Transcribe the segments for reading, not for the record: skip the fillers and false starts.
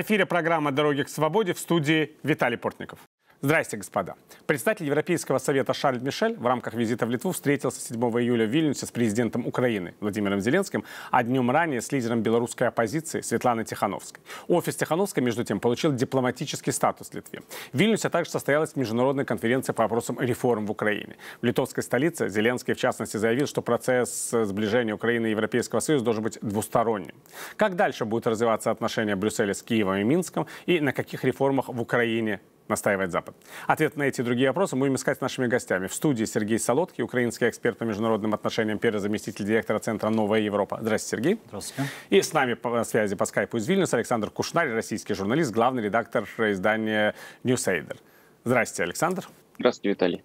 В эфире программа «Дороги к свободе», в студии Виталий Портников. Здрасте, господа. Председатель Европейского совета Шарль Мишель в рамках визита в Литву встретился 7 июля в Вильнюсе с президентом Украины Владимиром Зеленским, а днем ранее с лидером белорусской оппозиции Светланой Тихановской. Офис Тихановской, между тем, получил дипломатический статус в Литве. В Вильнюсе также состоялась международная конференция по вопросам реформ в Украине. В литовской столице Зеленский, в частности, заявил, что процесс сближения Украины и Европейского Союза должен быть двусторонним. Как дальше будут развиваться отношения Брюсселя с Киевом и Минском, и на каких реформах в Украине настаивает Запад? Ответ на эти и другие вопросы будем искать с нашими гостями. В студии Сергей Солодкий, украинский эксперт по международным отношениям, первый заместитель директора Центра «Новая Европа». Здравствуйте, Сергей. Здравствуйте. И с нами по связи по скайпу из Вильнюса Александр Кушнарь, российский журналист, главный редактор издания «Ньюсейдер». Здравствуйте, Александр. Здравствуйте, Виталий.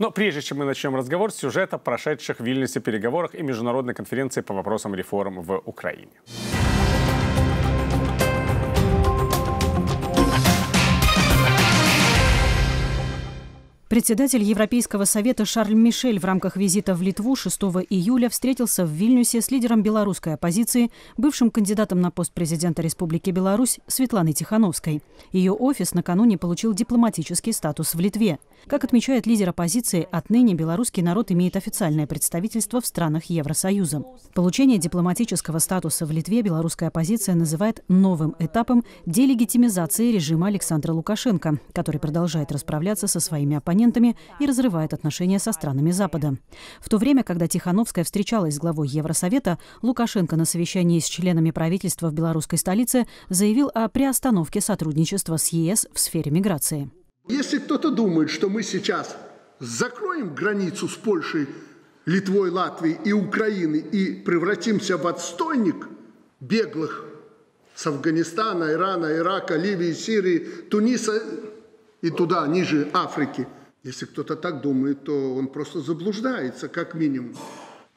Но прежде чем мы начнем разговор, сюжет о прошедших в Вильнюсе переговорах и международной конференции по вопросам реформ в Украине. Председатель Европейского совета Шарль Мишель в рамках визита в Литву 6 июля встретился в Вильнюсе с лидером белорусской оппозиции, бывшим кандидатом на пост президента Республики Беларусь Светланой Тихановской. Ее офис накануне получил дипломатический статус в Литве. Как отмечает лидер оппозиции, отныне белорусский народ имеет официальное представительство в странах Евросоюза. Получение дипломатического статуса в Литве белорусская оппозиция называет новым этапом делегитимизации режима Александра Лукашенко, который продолжает расправляться со своими оппонентами и разрывает отношения со странами Запада. В то время, когда Тихановская встречалась с главой Евросовета, Лукашенко на совещании с членами правительства в белорусской столице заявил о приостановке сотрудничества с ЕС в сфере миграции. Если кто-то думает, что мы сейчас закроем границу с Польшей, Литвой, Латвией и Украиной и превратимся в отстойник беглых с Афганистана, Ирана, Ирака, Ливии, Сирии, Туниса и туда, ниже Африки, если кто-то так думает, то он просто заблуждается, как минимум.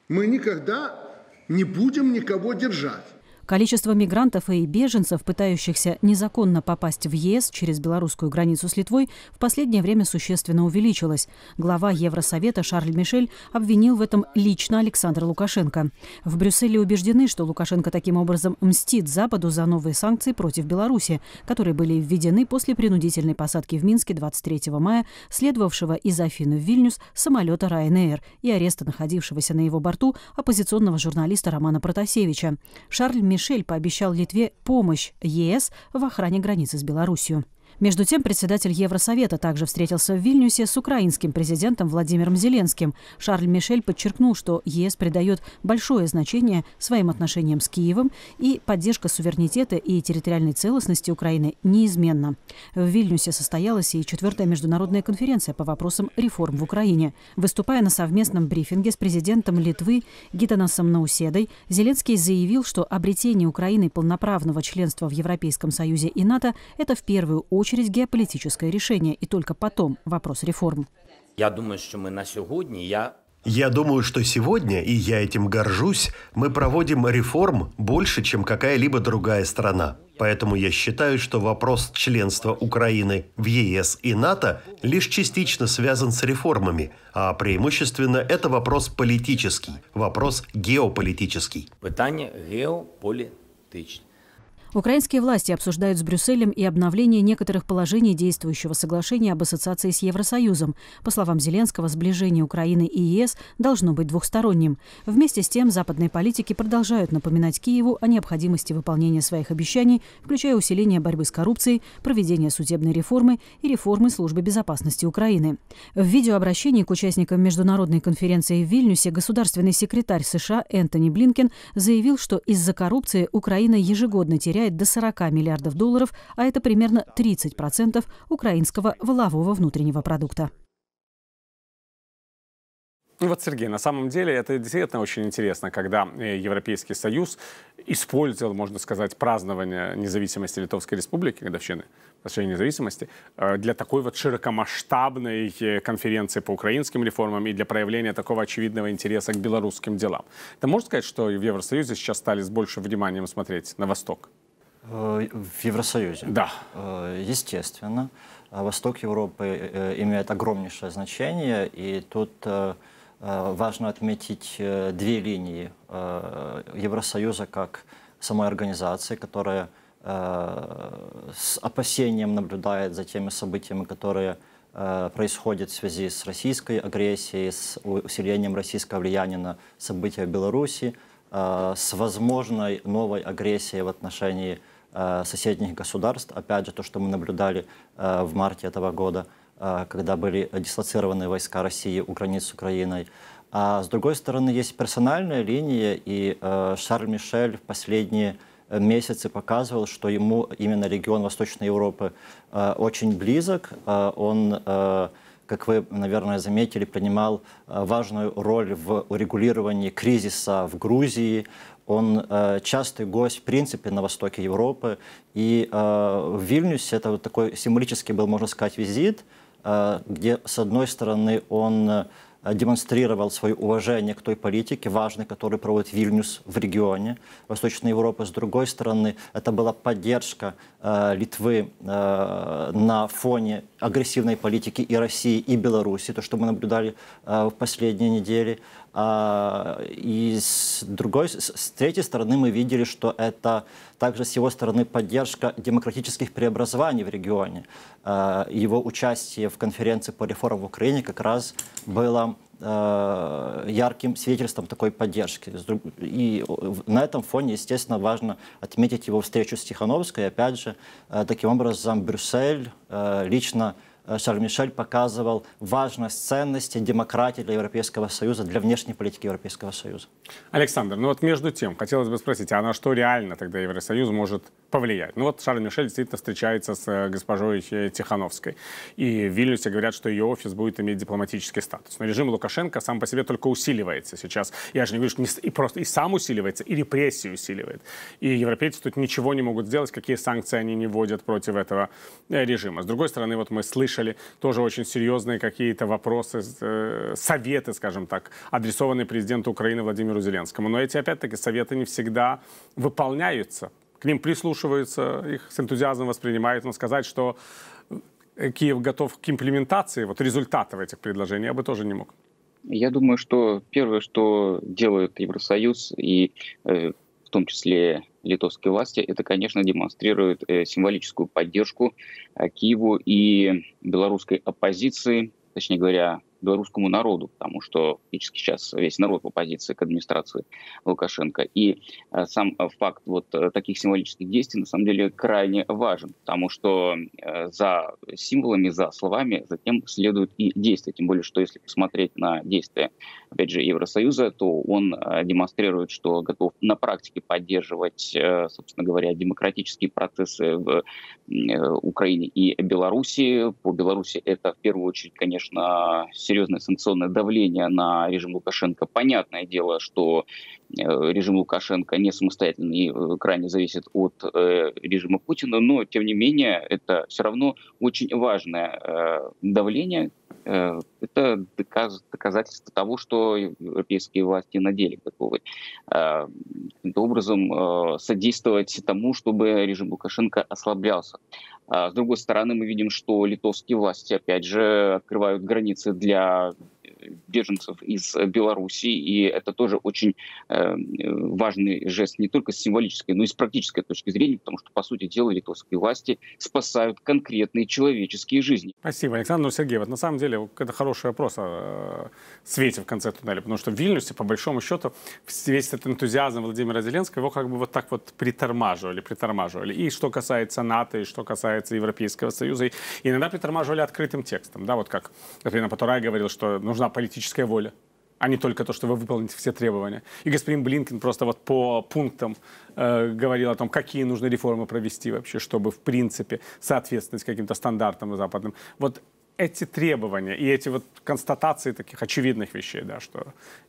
Мы никогда не будем никого держать. Количество мигрантов и беженцев, пытающихся незаконно попасть в ЕС через белорусскую границу с Литвой, в последнее время существенно увеличилось. Глава Евросовета Шарль Мишель обвинил в этом лично Александра Лукашенко. В Брюсселе убеждены, что Лукашенко таким образом мстит Западу за новые санкции против Беларуси, которые были введены после принудительной посадки в Минске 23 мая, следовавшего из Афины в Вильнюс самолета Ryanair и ареста находившегося на его борту оппозиционного журналиста Романа Протасевича. Шарль Мишель пообещал Литве помощь ЕС в охране границы с Беларусью. Между тем, председатель Евросовета также встретился в Вильнюсе с украинским президентом Владимиром Зеленским. Шарль Мишель подчеркнул, что ЕС придает большое значение своим отношениям с Киевом, и поддержка суверенитета и территориальной целостности Украины неизменна. В Вильнюсе состоялась и 4-я международная конференция по вопросам реформ в Украине. Выступая на совместном брифинге с президентом Литвы Гитонасом Науседой, Зеленский заявил, что обретение Украины полноправного членства в Европейском Союзе и НАТО – это в первую очередь геополитическое решение, и только потом вопрос реформ. Я думаю, что сегодня, и я этим горжусь, мы проводим реформ больше, чем какая-либо другая страна. Поэтому я считаю, что вопрос членства Украины в ЕС и НАТО лишь частично связан с реформами, а преимущественно это вопрос политический, вопрос геополитический. Питание геополитическое. Украинские власти обсуждают с Брюсселем и обновление некоторых положений действующего соглашения об ассоциации с Евросоюзом. По словам Зеленского, сближение Украины и ЕС должно быть двухсторонним. Вместе с тем, западные политики продолжают напоминать Киеву о необходимости выполнения своих обещаний, включая усиление борьбы с коррупцией, проведение судебной реформы и реформы службы безопасности Украины. В видеообращении к участникам международной конференции в Вильнюсе государственный секретарь США Энтони Блинкен заявил, что из-за коррупции Украина ежегодно теряет до 40 миллиардов долларов, а это примерно 30% украинского валового внутреннего продукта. Вот, Сергей, на самом деле это действительно очень интересно, когда Европейский Союз использовал, можно сказать, празднование независимости Литовской Республики, годовщины получения независимости, для такой вот широкомасштабной конференции по украинским реформам и для проявления такого очевидного интереса к белорусским делам. Ты можешь сказать, что в Евросоюзе сейчас стали с большим вниманием смотреть на Восток? В Евросоюзе? Да. Естественно. Восток Европы имеет огромнейшее значение, и тут важно отметить две линии Евросоюза как самой организации, которая с опасением наблюдает за теми событиями, которые происходят в связи с российской агрессией, с усилением российского влияния на события в Беларуси, с возможной новой агрессией в отношении соседних государств. Опять же, то, что мы наблюдали в марте этого года, когда были дислоцированы войска России у границ с Украиной. А с другой стороны, есть персональная линия, и Шарль Мишель в последние месяцы показывал, что ему именно регион Восточной Европы очень близок. Он, как вы, наверное, заметили, принимал важную роль в урегулировании кризиса в Грузии. Он частый гость, в принципе, на востоке Европы. И в Вильнюсе это вот такой символический был, можно сказать, визит, где, с одной стороны, он демонстрировал свое уважение к той политике важной, которую проводит Вильнюс в регионе Восточной Европы. С другой стороны, это была поддержка Литвы на фоне агрессивной политики и России, и Беларуси, то, что мы наблюдали в последние недели. И с третьей стороны мы видели, что это также с его стороны поддержка демократических преобразований в регионе. Его участие в конференции по реформам в Украине как раз было ярким свидетельством такой поддержки. И на этом фоне, естественно, важно отметить его встречу с Тихановской. Опять же, таким образом, Брюссель лично Шарль Мишель показывал важность ценности демократии для Европейского Союза, для внешней политики Европейского Союза. Александр, ну вот между тем, хотелось бы спросить, а на что реально тогда Евросоюз может повлиять? Ну вот Шарль Мишель действительно встречается с госпожой Тихановской. И в Вильнюсе говорят, что ее офис будет иметь дипломатический статус. Но режим Лукашенко сам по себе только усиливается сейчас. Я же не говорю, что просто и сам усиливается, и репрессии усиливает. И европейцы тут ничего не могут сделать, какие санкции они не вводят против этого режима. С другой стороны, вот мы слышим тоже очень серьезные какие-то вопросы, советы, скажем так, адресованные президенту Украины Владимиру Зеленскому. Но эти, опять-таки, советы не всегда выполняются. К ним прислушиваются, их с энтузиазмом воспринимают. Но сказать, что Киев готов к имплементации вот результатов этих предложений, я бы тоже не мог. Я думаю, что первое, что делает Евросоюз и в том числе литовской власти, это, конечно, демонстрирует символическую поддержку Киеву и белорусской оппозиции, точнее говоря, белорусскому народу, потому что фактически сейчас весь народ в оппозиции к администрации Лукашенко. И сам факт вот таких символических действий, на самом деле, крайне важен, потому что за символами, за словами затем следует и действия. Тем более, что если посмотреть на действия, опять же, Евросоюза, то он демонстрирует, что готов на практике поддерживать, собственно говоря, демократические процессы в Украине и Беларуси. По Беларуси это, в первую очередь, конечно, серьезное санкционное давление на режим Лукашенко. Понятное дело, что режим Лукашенко не самостоятельный и крайне зависит от режима Путина, но, тем не менее, это все равно очень важное давление. Это доказательство того, что европейские власти на деле готовы каким-то образом содействовать тому, чтобы режим Лукашенко ослаблялся. С другой стороны, мы видим, что литовские власти, опять же, открывают границы для беженцев из Беларуси, и это тоже очень важный жест не только с символической, но и с практической точки зрения, потому что, по сути дела, литовские власти спасают конкретные человеческие жизни. Спасибо, Александр. Но, Сергей, вот на самом деле это хороший вопрос о свете в конце туннеля, потому что в Вильнюсе, по большому счету, весь этот энтузиазм Владимира Зеленского, его как бы вот так вот притормаживали. И что касается НАТО, и что касается Европейского Союза, и иногда притормаживали открытым текстом, да, вот как, например, Потурай говорил, что нужна политическая воля, а не только то, что вы выполните все требования. И господин Блинкен просто вот по пунктам говорил о том, какие нужно реформы провести вообще, чтобы в принципе соответствовать каким-то стандартам западным. Вот эти требования и эти вот констатации таких очевидных вещей, да, что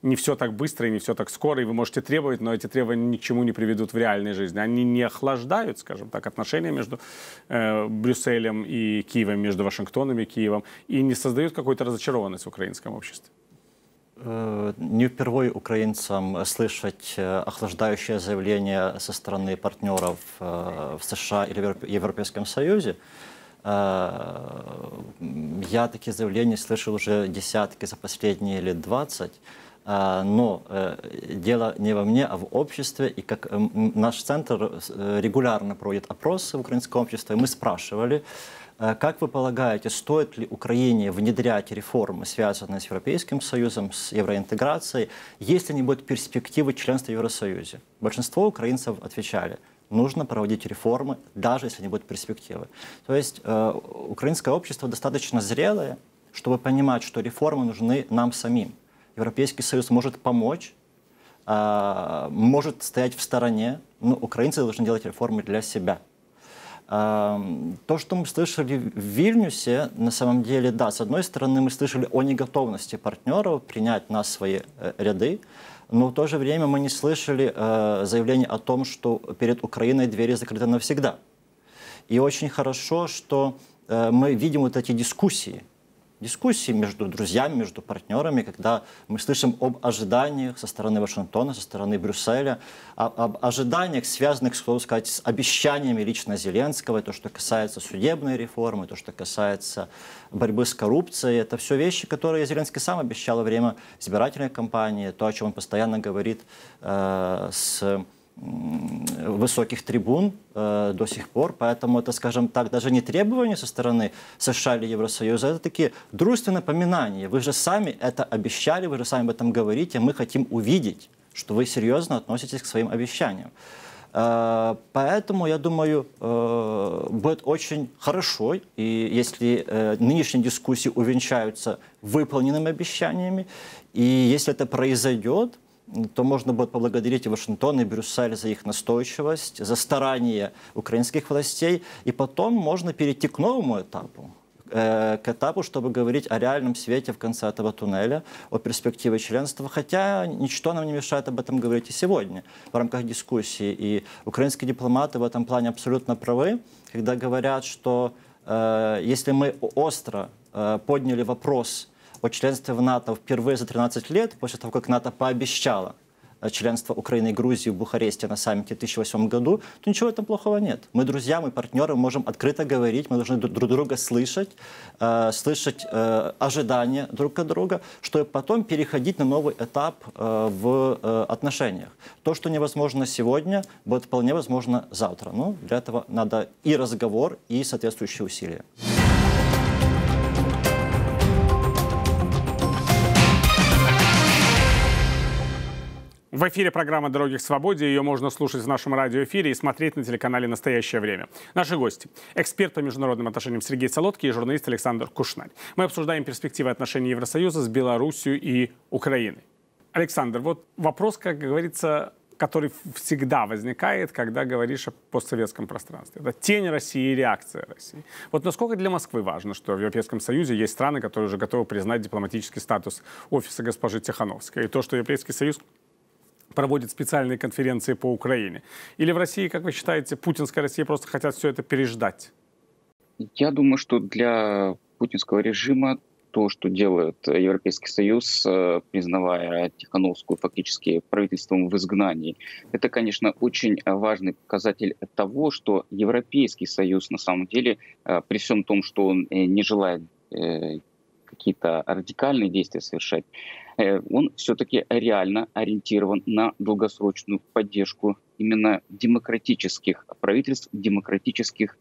не все так быстро и не все так скоро, и вы можете требовать, но эти требования ни к чему не приведут в реальной жизни. Они не охлаждают, скажем так, отношения между Брюсселем и Киевом, между Вашингтоном и Киевом, и не создают какую-то разочарованность в украинском обществе. Не впервые украинцам слышать охлаждающее заявление со стороны партнеров в США или в Европейском Союзе. Я такие заявления слышал уже десятки за последние лет 20. но дело не во мне, а в обществе. И как наш центр регулярно проводит опросы в украинском обществе, мы спрашивали, как вы полагаете, стоит ли Украине внедрять реформы, связанные с Европейским Союзом, с евроинтеграцией, если не будет перспективы членства в Евросоюзе? Большинство украинцев отвечали, нужно проводить реформы, даже если не будет перспективы. То есть украинское общество достаточно зрелое, чтобы понимать, что реформы нужны нам самим. Европейский Союз может помочь, может стоять в стороне, но украинцы должны делать реформы для себя. То, что мы слышали в Вильнюсе, на самом деле, да, с одной стороны, мы слышали о неготовности партнеров принять нас в свои ряды, но в то же время мы не слышали заявления о том, что перед Украиной двери закрыты навсегда. И очень хорошо, что мы видим вот эти дискуссии между друзьями, между партнерами, когда мы слышим об ожиданиях со стороны Вашингтона, со стороны Брюсселя, об ожиданиях, связанных, словно сказать, с обещаниями лично Зеленского, то, что касается судебной реформы, то, что касается борьбы с коррупцией. Это все вещи, которые Зеленский сам обещал во время избирательной кампании, то, о чем он постоянно говорит с высоких трибун до сих пор, поэтому это, скажем так, даже не требование со стороны США или Евросоюза, это такие дружественные напоминания. Вы же сами это обещали, вы же сами об этом говорите, мы хотим увидеть, что вы серьезно относитесь к своим обещаниям. Поэтому, я думаю, будет очень хорошо, и если нынешние дискуссии увенчаются выполненными обещаниями, и если это произойдет, то можно будет поблагодарить и Вашингтон, и Брюссель за их настойчивость, за старания украинских властей. И потом можно перейти к новому этапу, чтобы говорить о реальном свете в конце этого туннеля, о перспективе членства. Хотя ничто нам не мешает об этом говорить и сегодня в рамках дискуссии. И украинские дипломаты в этом плане абсолютно правы, когда говорят, что если мы остро подняли вопрос о членстве в НАТО впервые за 13 лет, после того, как НАТО пообещало членство Украины и Грузии в Бухаресте на саммите в 2008 году, то ничего там плохого нет. Мы друзья, мы партнеры, можем открыто говорить, мы должны друг друга слышать, ожидания друг от друга, чтобы потом переходить на новый этап в отношениях. То, что невозможно сегодня, будет вполне возможно завтра. Но для этого надо и разговор, и соответствующие усилия. В эфире программа «Дороги к свободе». Ее можно слушать в нашем радиоэфире и смотреть на телеканале «Настоящее время». Наши гости – эксперт по международным отношениям Сергей Солодкий и журналист Александр Кушнарь. Мы обсуждаем перспективы отношений Евросоюза с Белоруссией и Украиной. Александр, вот вопрос, как говорится, который всегда возникает, когда говоришь о постсоветском пространстве. Это тень России и реакция России. Вот насколько для Москвы важно, что в Европейском Союзе есть страны, которые уже готовы признать дипломатический статус офиса госпожи Тихановской, и то, что Европейский Союз проводит специальные конференции по Украине? Или в России, как вы считаете, путинская Россия просто хотят все это переждать? Я думаю, что для путинского режима то, что делает Европейский Союз, признавая Тихановскую фактически правительством в изгнании, это, конечно, очень важный показатель того, что Европейский Союз на самом деле, при всем том, что он не желает какие-то радикальные действия совершать, он все-таки реально ориентирован на долгосрочную поддержку именно демократических правительств, демократических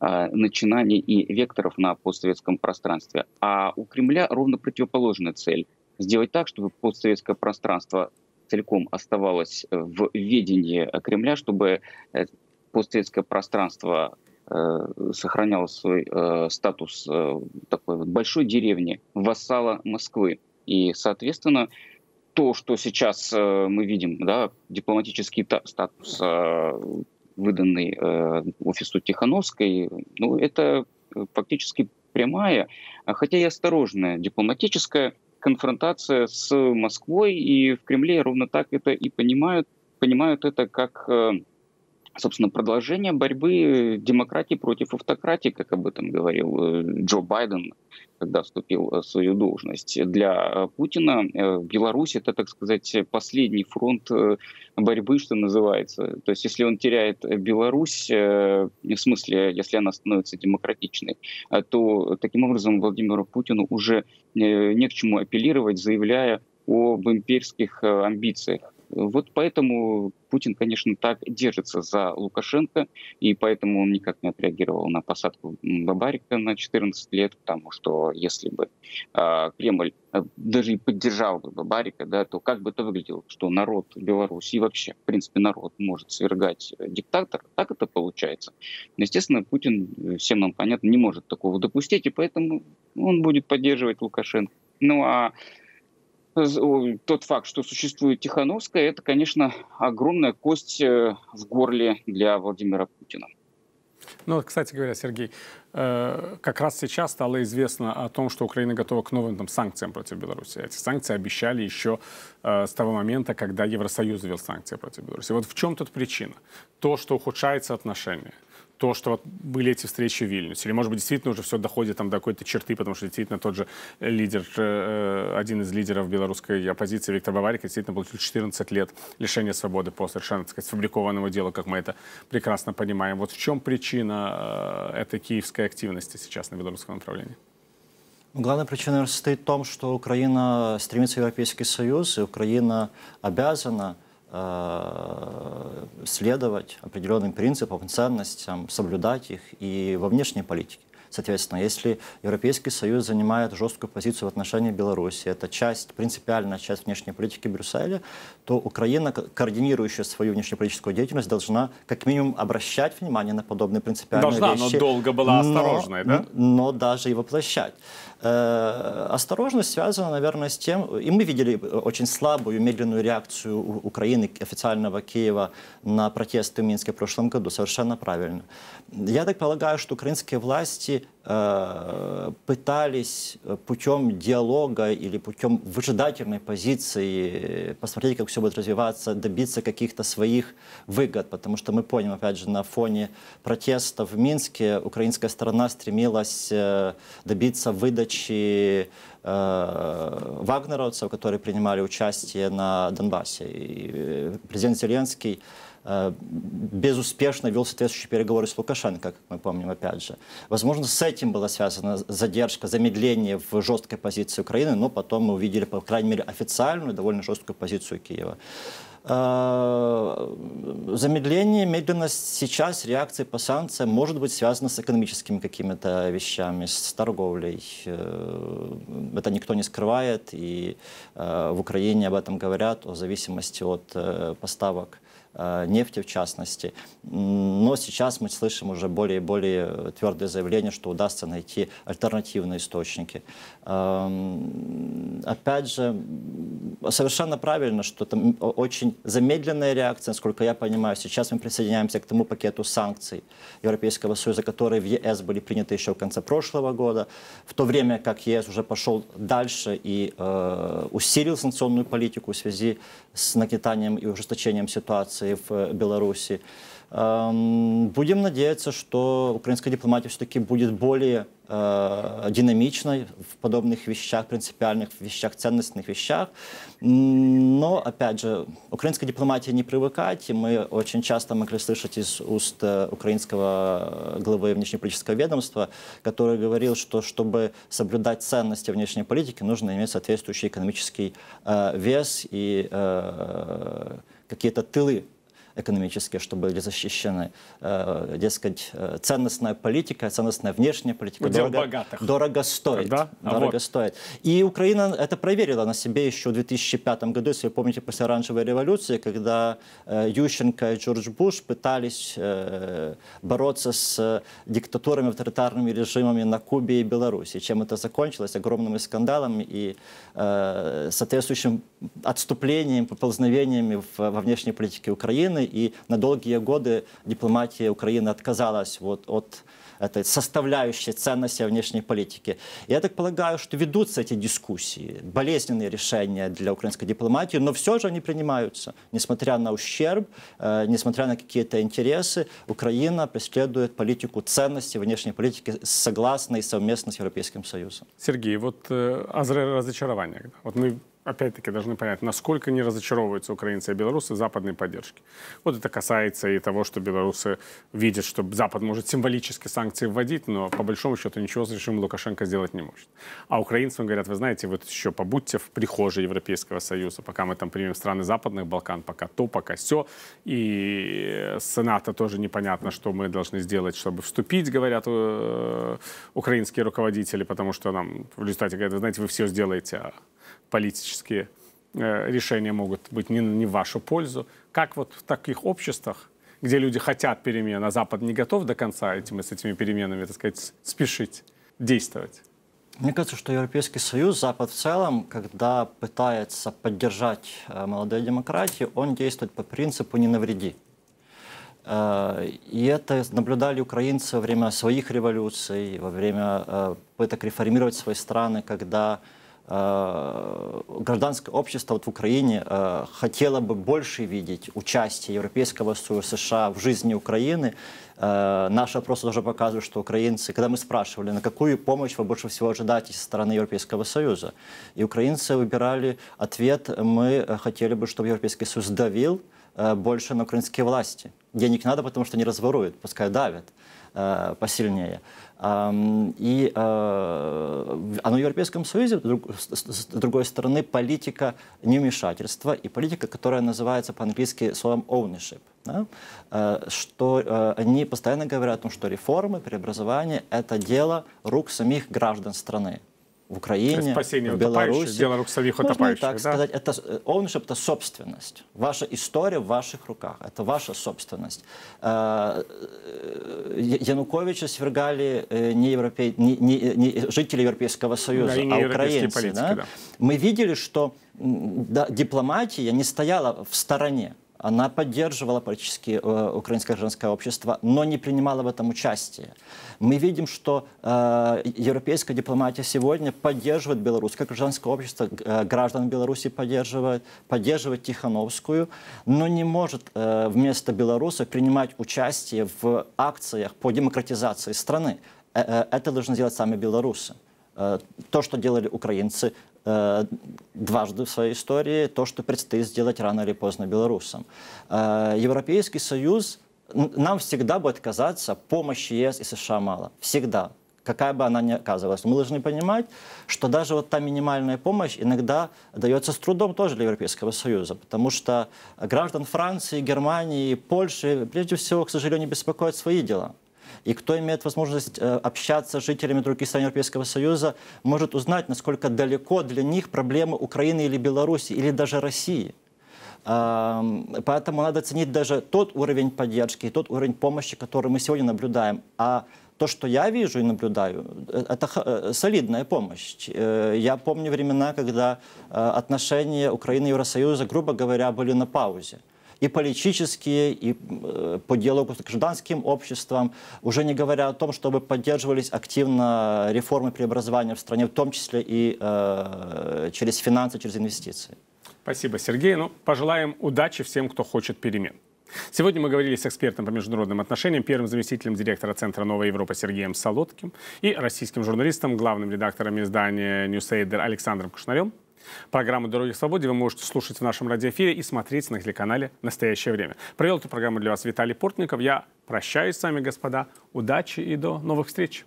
начинаний и векторов на постсоветском пространстве. А у Кремля ровно противоположная цель – сделать так, чтобы постсоветское пространство целиком оставалось в ведении Кремля, чтобы постсоветское пространство сохранял свой статус такой вот большой деревни, вассала Москвы. И, соответственно, то, что сейчас мы видим, да, дипломатический статус, выданный офису Тихановской, ну, это фактически прямая, хотя и осторожная дипломатическая конфронтация с Москвой, и в Кремле ровно так это и понимают. Понимают это как, собственно, продолжение борьбы демократии против автократии, как об этом говорил Джо Байден, когда вступил в свою должность. Для Путина Беларусь — это, так сказать, последний фронт борьбы, что называется. То есть если он теряет Беларусь, в смысле, если она становится демократичной, то таким образом Владимиру Путину уже не к чему апеллировать, заявляя об имперских амбициях. Вот поэтому Путин, конечно, так держится за Лукашенко, и поэтому он никак не отреагировал на посадку Бабарика на 14 лет, потому что если бы Кремль даже и поддержал бы Бабарика, да, то как бы это выглядело, что народ Беларуси и вообще, в принципе, народ может свергать диктатора, так это получается. Но, естественно, Путин, всем нам понятно, не может такого допустить, и поэтому он будет поддерживать Лукашенко. Ну а тот факт, что существует Тихановская, это, конечно, огромная кость в горле для Владимира Путина. Ну, кстати говоря, Сергей, как раз сейчас стало известно о том, что Украина готова к новым санкциям против Беларуси. Эти санкции обещали еще с того момента, когда Евросоюз ввел санкции против Беларуси. Вот в чем тут причина? То, что ухудшаются отношения. То, что вот были эти встречи в Вильнюсе. Или, может быть, действительно уже все доходит там до какой-то черты, потому что действительно тот же лидер, один из лидеров белорусской оппозиции Виктор Бабарик действительно получил 14 лет лишения свободы по совершенно, так сказать, сфабрикованному делу, как мы это прекрасно понимаем. Вот в чем причина этой киевской активности сейчас на белорусском направлении? Главная причина состоит в том, что Украина стремится в Европейский Союз, и Украина обязана следовать определенным принципам, ценностям, соблюдать их и во внешней политике. Соответственно, если Европейский Союз занимает жесткую позицию в отношении Беларуси, это часть, принципиальная часть внешней политики Брюсселя, то Украина, координирующая свою внешнеполитическую деятельность, должна как минимум обращать внимание на подобные принципиальные вещи. Но долго была осторожной, да? Но даже и воплощать. Осторожность связана, наверное, с тем, и мы видели очень слабую, медленную реакцию Украины, официального Киева, на протесты в Минске в прошлом году. Совершенно правильно. Я так полагаю, что украинские власти пытались путем диалога или путем выжидательной позиции посмотреть, как все будет развиваться, добиться каких-то своих выгод. Потому что мы понимаем, опять же, на фоне протестов в Минске украинская сторона стремилась добиться выдачи вагнеровцев, которые принимали участие на Донбассе. И президент Зеленский безуспешно вел соответствующие переговоры с Лукашенко, как мы помним, опять же. Возможно, с этим была связана задержка, замедление в жесткой позиции Украины, но потом мы увидели, по крайней мере, официальную, довольно жесткую позицию Киева. Замедление, медленность сейчас реакции по санкциям может быть связана с экономическими какими-то вещами, с торговлей. Это никто не скрывает, и в Украине об этом говорят, о зависимости от поставок нефти, в частности. Но сейчас мы слышим уже более и более твердые заявления, что удастся найти альтернативные источники. Опять же, совершенно правильно, что там очень замедленная реакция, насколько я понимаю. Сейчас мы присоединяемся к тому пакету санкций Европейского Союза, которые в ЕС были приняты еще в конце прошлого года, в то время как ЕС уже пошел дальше и усилил санкционную политику в связи с нагнетанием и ужесточением ситуации в Беларуси. Будем надеяться, что украинская дипломатия все-таки будет более динамичной в подобных вещах, принципиальных вещах, ценностных вещах. Но, опять же, украинская дипломатия не привыкает, и мы очень часто могли слышать из уст украинского главы внешнеполитического ведомства, который говорил, что чтобы соблюдать ценности внешней политики, нужно иметь соответствующий экономический вес и какие-то тылы экономические, чтобы были защищены. Дескать, ценностная политика, ценностная внешняя политика дорого стоит. Да? Дорого стоит. И Украина это проверила на себе еще в 2005 году, если вы помните, после Оранжевой революции, когда Ющенко и Джордж Буш пытались бороться с диктатурами, авторитарными режимами на Кубе и Беларуси. Чем это закончилось? Огромными скандалами и соответствующим отступлением, поползновениями во внешней политике Украины. И на долгие годы дипломатия Украины отказалась от этой составляющей ценности внешней политики. Я так полагаю, что ведутся эти дискуссии, болезненные решения для украинской дипломатии, но все же они принимаются. Несмотря на ущерб, несмотря на какие-то интересы, Украина преследует политику ценности внешней политики согласно и совместно с Европейским Союзом. Сергей, вот разочарование. Вот мы опять-таки, должны понять, насколько не разочаровываются украинцы и белорусы западной поддержки. Вот это касается и того, что белорусы видят, что Запад может символически санкции вводить, но по большому счету ничего с режимом Лукашенко сделать не может. А украинцам говорят, вы знаете, вот еще побудьте в прихожей Европейского Союза, пока мы там примем страны Западных Балкан, пока то, пока сё. И с НАТО тоже непонятно, что мы должны сделать, чтобы вступить, говорят украинские руководители, потому что нам в результате говорят, вы знаете, вы все сделаете, а политические решения могут быть не в вашу пользу. Как вот в таких обществах, где люди хотят перемен, а Запад не готов до конца с этими переменами, так сказать, спешить, действовать? Мне кажется, что Европейский Союз, Запад в целом, когда пытается поддержать молодые демократии, он действует по принципу «не навреди». И это наблюдали украинцы во время своих революций, во время попыток реформировать свои страны, когда гражданское общество вот в Украине хотело бы больше видеть участие Европейского Союза, США в жизни Украины. Наши опросы уже показывают, что украинцы, когда мы спрашивали, на какую помощь вы больше всего ожидаете со стороны Европейского Союза, и украинцы выбирали ответ, мы хотели бы, чтобы Европейский Союз давил больше на украинские власти. Денег надо, потому что они разворуют, пускай давят посильнее. А на Европейском Союзе, с другой стороны, политика невмешательства и политика, которая называется по-английски словом ownership. Да? Что они постоянно говорят о том, что реформы, преобразование – это дело рук самих граждан страны. В Украине, в Беларуси. Дело рук самих утопающих, можно так сказать, это ownership, это собственность. Ваша история в ваших руках, это ваша собственность. Януковича свергали не жители Европейского Союза, а украинцы. Политики, да? Да. Мы видели, что дипломатия не стояла в стороне. Она поддерживала политически украинское гражданское общество, но не принимала в этом участие. Мы видим, что европейская дипломатия сегодня поддерживает белорусское гражданское общество, граждан Беларуси поддерживает Тихановскую, но не может вместо белорусов принимать участие в акциях по демократизации страны. Это должны делать сами белорусы. То, что делали украинцы дважды в своей истории, то, что предстоит сделать рано или поздно белорусам. Европейский Союз, нам всегда будет казаться, помощи ЕС и США мало. Всегда. Какая бы она ни оказывалась. Мы должны понимать, что даже вот та минимальная помощь иногда дается с трудом тоже для Европейского Союза, потому что граждан Франции, Германии, Польши, прежде всего, к сожалению, беспокоят свои дела. И кто имеет возможность общаться с жителями других стран Европейского Союза, может узнать, насколько далеко для них проблемы Украины или Беларуси, или даже России. Поэтому надо ценить даже тот уровень поддержки, тот уровень помощи, который мы сегодня наблюдаем. А то, что я вижу и наблюдаю, это солидная помощь. Я помню времена, когда отношения Украины и Евросоюза, грубо говоря, были на паузе. И политические, и по диалогу с гражданским обществом, уже не говоря о том, чтобы поддерживались активно реформы преобразования в стране, в том числе и через финансы, через инвестиции. Спасибо, Сергей. Ну, пожелаем удачи всем, кто хочет перемен. Сегодня мы говорили с экспертом по международным отношениям, первым заместителем директора Центра «Новая Европа» Сергеем Солодким и российским журналистом, главным редактором издания «Ньюсейдер» Александром Кушнарем. Программу «Дороги к свободе» вы можете слушать в нашем радиоэфире и смотреть на телеканале «Настоящее время». Провел эту программу для вас Виталий Портников. Я прощаюсь с вами, господа. Удачи и до новых встреч.